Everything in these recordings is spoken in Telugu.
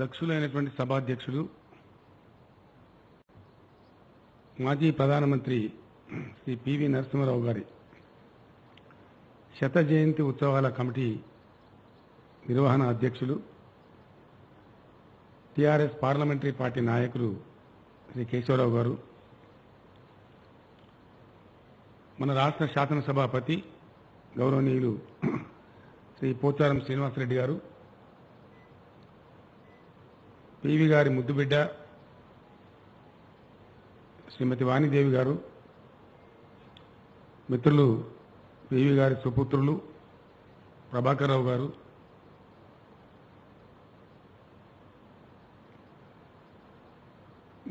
దక్షులైనటువంటి సభాధ్యక్షులు మాజీ ప్రధానమంత్రి శ్రీ పివి నరసింహారావు గారి శత జయంతి ఉత్సవాల కమిటీ నిర్వహణ అధ్యక్షులు టిఆర్ఎస్ పార్లమెంటరీ పార్టీ నాయకులు శ్రీ కేశవరావు గారు, మన రాష్ట్ర శాసనసభాపతి గౌరవనీయులు శ్రీ పోచారం శ్రీనివాసరెడ్డి గారు, పీవీ గారి ముద్దుబిడ్డ శ్రీమతి వాణిదేవి గారు, మిత్రులు పీవీ గారి సుపుత్రులు ప్రభాకర్రావు గారు,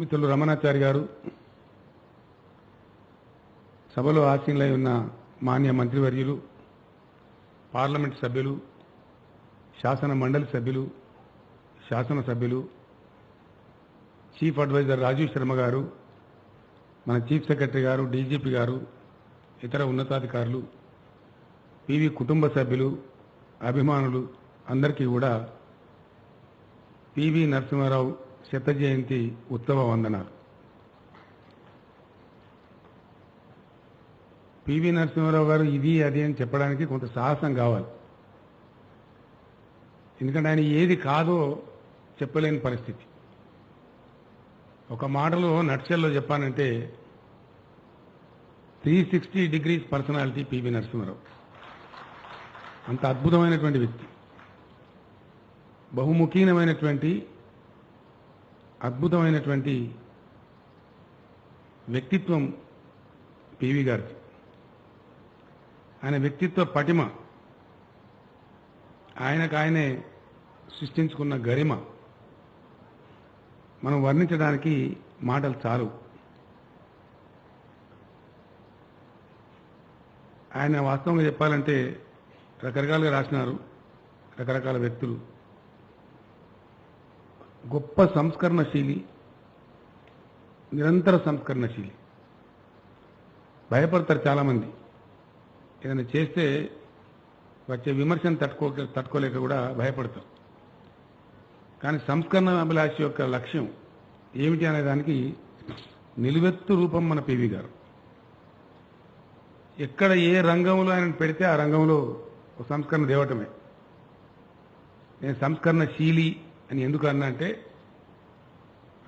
మిత్రులు రమణాచారి గారు, సభలో ఆసీనులై ఉన్న మాన్య మంత్రివర్యులు, పార్లమెంట్ సభ్యులు, శాసన మండలి సభ్యులు, శాసన సభ్యులు, చీఫ్ అడ్వైజర్ రాజీవ్ శర్మ గారు, మన చీఫ్ సెక్రటరీ గారు, డీజీపీ గారు, ఇతర ఉన్నతాధికారులు, పివి కుటుంబ సభ్యులు, అభిమానులు అందరికీ కూడా పివి నరసింహారావు శత జయంతి ఉత్సవ వందనాలు. పివి నరసింహారావు గారు ఇది అది అని చెప్పడానికి కొంత సాహసం కావాలి. ఎందుకంటే ఆయన ఏది కాదో చెప్పలేని పరిస్థితి. ఒక మాటలో నట్షల్లో చెప్పానంటే 360 డిగ్రీస్ పర్సనాలిటీ పివి నరసింహారావు. అంత అద్భుతమైనటువంటి వ్యక్తి, బహుముఖీనమైనటువంటి అద్భుతమైనటువంటి వ్యక్తిత్వం పివి గారికి. ఆయన వ్యక్తిత్వ పటిమ, ఆయనకాయనే సృష్టించుకున్న గరిమ మనం వర్ణించడానికి మాటలు చాలు. ఆయన వాస్తవంగా చెప్పాలంటే రకరకాలుగా రాసినారు రకరకాల వ్యక్తులు. గొప్ప సంస్కరణశీలి, నిరంతర సంస్కరణశీలి. భయపడతారు చాలామంది, ఏదైనా చేస్తే వచ్చే విమర్శను తట్టుకోలేక కూడా భయపడతారు. కానీ సంస్కరణ అభిలాష యొక్క లక్ష్యం ఏమిటి అనేదానికి నిలువెత్తు రూపం మన పివి గారు. ఎక్కడ ఏ రంగంలో ఆయన పెడితే ఆ రంగంలో సంస్కరణ దేవటమే. నేను సంస్కరణశీలి అని ఎందుకు అన్నా అంటే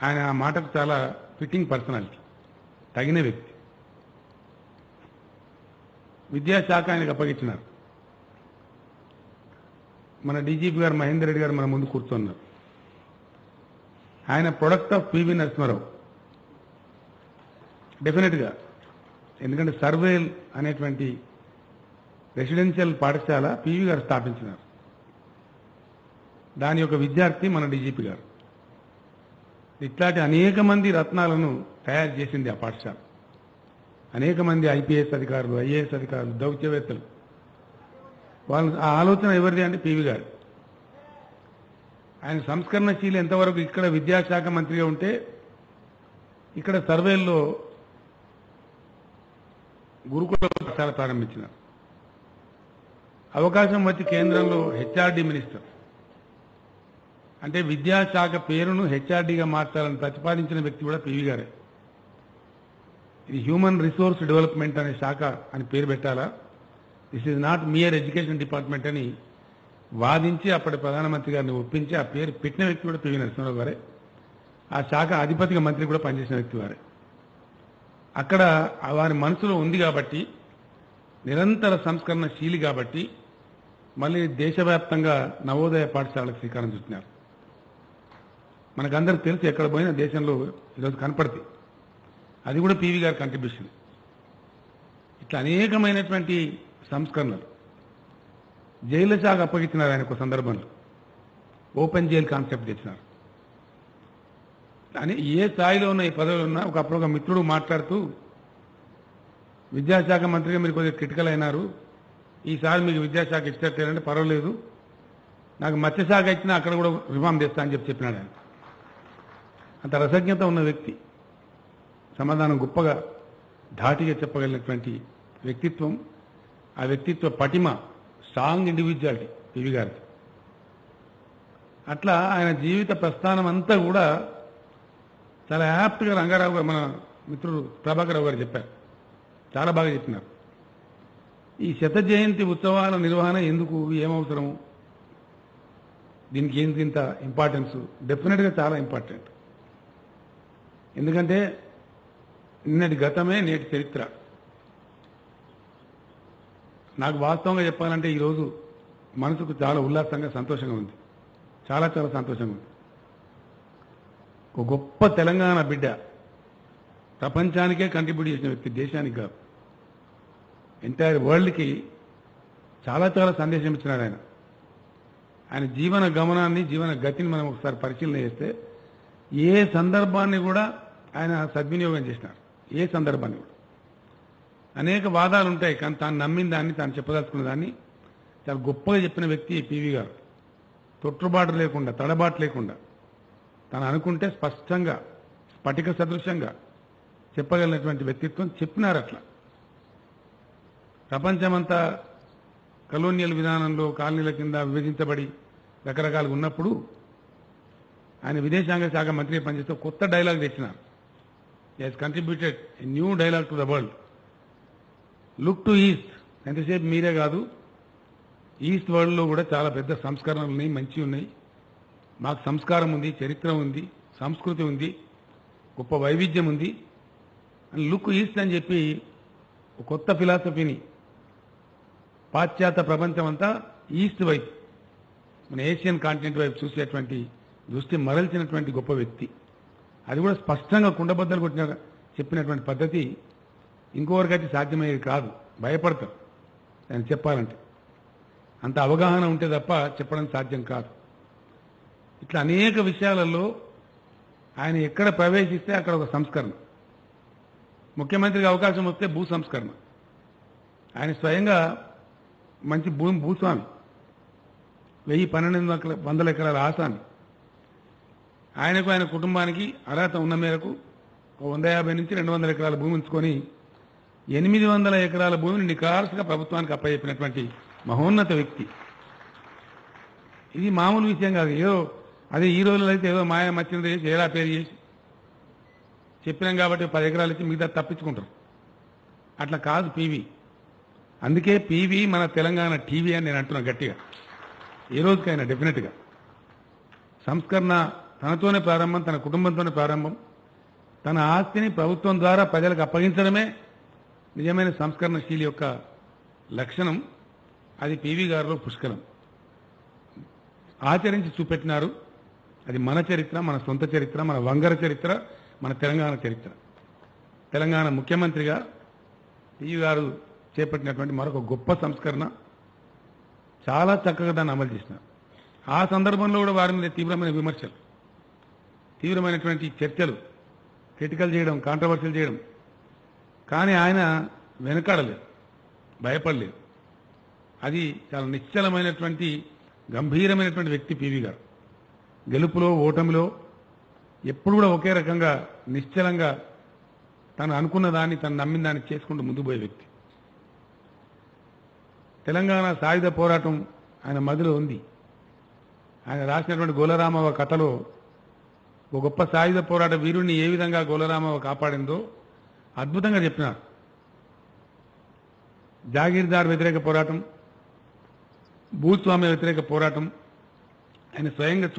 ఆయన ఆ మాటకు చాలా ఫిట్టింగ్ పర్సనాలిటీ, తగిన వ్యక్తి. విద్యాశాఖ ఆయనకు అప్పగించినారు. మన డీజీపీ గారు మహేందర్ రెడ్డి గారు మన ముందు కూర్చున్నారు. ఆయన ప్రొడక్ట్ ఆఫ్ పివి నరసింహారావు డెఫినెట్గా. ఎందుకంటే సర్వేల్ అనేటువంటి రెసిడెన్షియల్ పాఠశాల పివి గారు స్థాపించినారు. దాని యొక్క విద్యార్థి మన డీజీపీ గారు. ఇట్లాంటి అనేక మంది రత్నాలను తయారు చేసింది ఆ పాఠశాల. అనేక మంది ఐపీఎస్ అధికారులు, ఐఏఎస్ అధికారులు, దౌత్యవేత్తలు, వాళ్ళు ఆ ఆలోచన ఎవరిది అంటే పివి గారు. ఆయన సంస్కరణశీలి ఎంతవరకు ఇక్కడ విద్యాశాఖ మంత్రిగా ఉంటే ఇక్కడ సర్వేల్లో గురుకుల పాఠశాల ప్రారంభించినారు. అవకాశం వచ్చి కేంద్రంలో హెచ్ఆర్డీ మినిస్టర్, అంటే విద్యాశాఖ పేరును హెచ్ఆర్డీగా మార్చాలని ప్రతిపాదించిన వ్యక్తి కూడా పివి గారే. ఇది హ్యూమన్ రిసోర్స్ డెవలప్మెంట్ అనే శాఖ అని పేరు పెట్టాలా, this is not mere education department అని వాదించి అప్పటి ప్రధానమంత్రి గారిని ఒప్పించి ఆ పేరు పెట్టిన వ్యక్తి కూడా పివి నరసింహారావు గారే. ఆ శాఖ అధిపతిగా మంత్రి కూడా పనిచేసిన వ్యక్తి వారే. అక్కడ వారి మనసులో ఉంది కాబట్టి, నిరంతర సంస్కరణశీలి కాబట్టి, మళ్ళీ దేశవ్యాప్తంగా నవోదయ పాఠశాలకు శ్రీకారం చుట్టినారు. మనకందరికి తెలిసి ఎక్కడ పోయినా దేశంలో ఈరోజు కనపడుతుంది. అది కూడా పివి గారి కంట్రిబ్యూషన్. ఇట్లా అనేకమైనటువంటి సంస్కరణలు. జైళ్ల శాఖ అప్పగించినారు ఆయన ఒక సందర్భంలో. ఓపెన్ జైల్ కాన్సెప్ట్ తెచ్చినారు. కానీ ఏ స్థాయిలో ఉన్న ఈ పదవిలో ఉన్న ఒకప్పుడు ఒక మిత్రుడు మాట్లాడుతూ, విద్యాశాఖ మంత్రిగా మీరు కొద్దిగా క్రిటికల్ అయినారు, ఈసారి మీకు విద్యాశాఖ ఇచ్చినట్టేనంటే పర్వాలేదు, నాకు మత్స్యశాఖ ఇచ్చినా అక్కడ కూడా రిఫార్మ్ చేస్తా అని చెప్పినాడు ఆయన. అంత రసజ్ఞత ఉన్న వ్యక్తి, సమాధానం గొప్పగా ధాటిగా చెప్పగలిగినటువంటి వ్యక్తిత్వం, ఆ వ్యక్తిత్వ పటిమ, స్ట్రాంగ్ ఇండివిజువాలిటీ పివి గారు. అట్లా ఆయన జీవిత ప్రస్థానం అంతా కూడా చాలా యాప్ట్గా రంగారావు గారు మన మిత్రుడు ప్రభాకరరావు గారు చెప్పారు, చాలా బాగా చెప్పినారు. ఈ శత జయంతి ఉత్సవాల నిర్వహణ ఎందుకు, ఏమవసరము, దీనికి ఏంటి ఇంత ఇంపార్టెన్స్? డెఫినెట్గా చాలా ఇంపార్టెంట్. ఎందుకంటే నిన్నటి గతమే నేటి చరిత్ర. నాకు వాస్తవంగా చెప్పాలంటే ఈరోజు మనసుకు చాలా ఉల్లాసంగా సంతోషంగా ఉంది, చాలా చాలా సంతోషంగా ఉంది. ఒక గొప్ప తెలంగాణ బిడ్డ, ప్రపంచానికే కంట్రిబ్యూట్ చేసిన వ్యక్తి, దేశానికి కాదు ఎంటైర్ వరల్డ్కి చాలా చాలా సందేశం ఇచ్చినాడు ఆయన. ఆయన జీవన గమనాన్ని, జీవన గతిని మనం ఒకసారి పరిశీలన చేస్తే ఏ సందర్భాన్ని కూడా ఆయన సద్వినియోగం చేసినారు, ఏ సందర్భాన్ని కూడా. అనేక వాదాలు ఉంటాయి, కానీ తాను నమ్మిన దాన్ని, తాను చెప్పదలుచుకున్న దాన్ని చాలా గొప్పగా చెప్పిన వ్యక్తి పివి గారు. తొట్టుబాటు లేకుండా, తడబాటు లేకుండా, తాను అనుకుంటే స్పష్టంగా, స్ఫటిక సదృశ్యంగా చెప్పగలిగినటువంటి వ్యక్తిత్వం చెప్పినారు. అట్లా ప్రపంచమంతా కలోనియల్ విధానంలో కాలనీల కింద విభజించబడి రకరకాలుగా ఉన్నప్పుడు ఆయన విదేశాంగ శాఖ మంత్రిగా పనిచేస్తూ కొత్త డైలాగ్ తెచ్చినారు. He has contributed a new dialogue to the world. Look to east. ఎంతసేపు మీరే కాదు, ఈస్ట్ వరల్డ్లో కూడా చాలా పెద్ద సంస్కరణలు ఉన్నాయి, మంచి ఉన్నాయి. మాకు సంస్కారం ఉంది, చరిత్ర ఉంది, సంస్కృతి ఉంది, గొప్ప వైవిధ్యం ఉంది అని లుక్ ఈస్ట్ అని చెప్పి కొత్త ఫిలాసఫీని పాశ్చాత్య ప్రపంచం అంతా ఈస్ట్ వైపు, మన ఏషియన్ కాంటినెంట్ వైపు చూసేటువంటి దృష్టి మరల్చినటువంటి గొప్ప వ్యక్తి. అది కూడా స్పష్టంగా కుండబద్దలు కొట్టిన చెప్పినటువంటి పద్ధతి ఇంకోవరకైతే సాధ్యమయ్యేది కాదు. భయపడతారు దాన్ని చెప్పాలంటే, అంత అవగాహన ఉంటే తప్ప చెప్పడం సాధ్యం కాదు. ఇట్లా అనేక విషయాలలో ఆయన ఎక్కడ ప్రవేశిస్తే అక్కడ ఒక సంస్కరణ. ముఖ్యమంత్రికి అవకాశం వస్తే భూ సంస్కరణ. ఆయన స్వయంగా మంచి భూమి భూస్వామి, 1,012 వందల ఎకరాల ఆసామి. ఆయనకు ఆయన కుటుంబానికి అర్హత ఉన్న మేరకు 150 నుంచి 200 ఎకరాల భూమి ఉంచుకొని 800 ఎకరాల భూమిని నికార్సుగా ప్రభుత్వానికి అప్పచెప్పినటువంటి మహోన్నత వ్యక్తి. ఇది మామూలు విషయం కాదు. ఏదో అదే ఈ రోజుల్లో అయితే ఏదో మాయ మచ్చింది చేసి ఏలా పేరు చేసి చెప్పినాం కాబట్టి 10 ఎకరాలు ఇచ్చి మిగతా తప్పించుకుంటారు. అట్లా కాదు పీవీ. అందుకే పీవీ మన తెలంగాణ టీవీ అని నేను అంటున్నాను గట్టిగా. ఏ రోజుకైనా డెఫినెట్గా సంస్కరణ తనతోనే ప్రారంభం, తన కుటుంబంతోనే ప్రారంభం. తన ఆస్తిని ప్రభుత్వం ద్వారా ప్రజలకు అప్పగించడమే నిజమైన సంస్కరణశీలి యొక్క లక్షణం. అది పీవీ గారిలో పుష్కలం. ఆచరించి చూపెట్టినారు. అది మన చరిత్ర, మన సొంత చరిత్ర, మన వంగర చరిత్ర, మన తెలంగాణ చరిత్ర. తెలంగాణ ముఖ్యమంత్రిగా పీవీ గారు చేపట్టినటువంటి మరొక గొప్ప సంస్కరణ. చాలా చక్కగా దాన్ని అమలు చేసినారు. ఆ సందర్భంలో కూడా వారి మీద తీవ్రమైన విమర్శలు, తీవ్రమైనటువంటి చర్చలు, క్రిటికల్ చేయడం, కాంట్రవర్షియల్ చేయడం. కానీ ఆయన వెనకాడలేదు, భయపడలేదు. అది చాలా నిశ్చలమైనటువంటి, గంభీరమైనటువంటి వ్యక్తి పీవీ గారు. గెలుపులో ఓటమిలో ఎప్పుడు కూడా ఒకే రకంగా నిశ్చలంగా తను అనుకున్న దాన్ని, తను నమ్మిన దాన్ని చేసుకుంటూ ముందుకు పోయే వ్యక్తి. తెలంగాణ సాయుధ పోరాటం ఆయన మదిలో ఉంది. ఆయన రాసినటువంటి గోలరామవ కథలో ఒక గొప్ప సాయుధ పోరాట వీరుడిని ఏ విధంగా గోలరామవ కాపాడిందో అద్భుతంగా చెప్పినారు. జాగీర్దార్ వ్యతిరేక పోరాటం, భూస్వామ్య వ్యతిరేక పోరాటం ఆయన స్వయంగా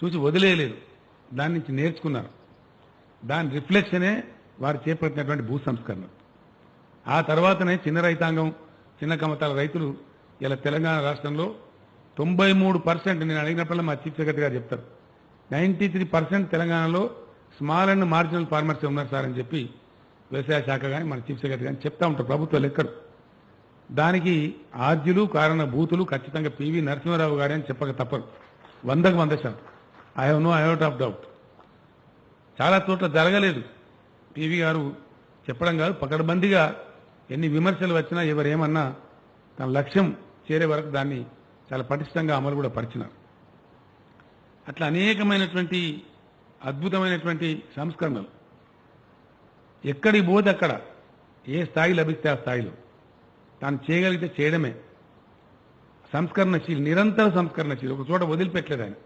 చూసి వదిలేయలేదు. దాని నుంచి నేర్చుకున్నారు. దాని రిఫ్లెక్షనే వారు చేపట్టినటువంటి భూ సంస్కరణ. ఆ తర్వాతనే చిన్న రైతాంగం, చిన్న కమతాల రైతులు ఇలా తెలంగాణ రాష్ట్రంలో 93%, నేను అడిగినప్పుడల్లా మా చీఫ్ సెక్రటరీ గారు చెప్తారు, 93% తెలంగాణలో స్మాల్ అండ్ మార్జినల్ ఫార్మర్స్ ఉన్నారు సార్ అని చెప్పి వ్యవసాయ శాఖ కానీ మన చీఫ్ సెక్రటరీ కానీ చెప్తా ఉంటారు, ప్రభుత్వ లెక్కలు. దానికి ఆద్యులు, కారణభూతులు ఖచ్చితంగా పివి నరసింహారావు గారు అని చెప్పక తప్పదు, 100% I have no iota of doubt. చాలా చోట్ల జరగలేదు. పివి గారు చెప్పడం కాదు, పకడ్బందీగా ఎన్ని విమర్శలు వచ్చినా, ఎవరేమన్నా తన లక్ష్యం చేరే వరకు దాన్ని చాలా పటిష్టంగా అమలు కూడా పరిచినారు. అట్లా అనేకమైనటువంటి అద్భుతమైనటువంటి సంస్కరణలు ఎక్కడికి పోతే అక్కడ, ఏ స్థాయి లభిస్తే ఆ స్థాయిలో తాను చేయగలిగితే చేయడమే. సంస్కరణశీలి నిరంతర సంస్కరణశీలి ఒక చోట వదిలిపెట్టలేదు ఆయన.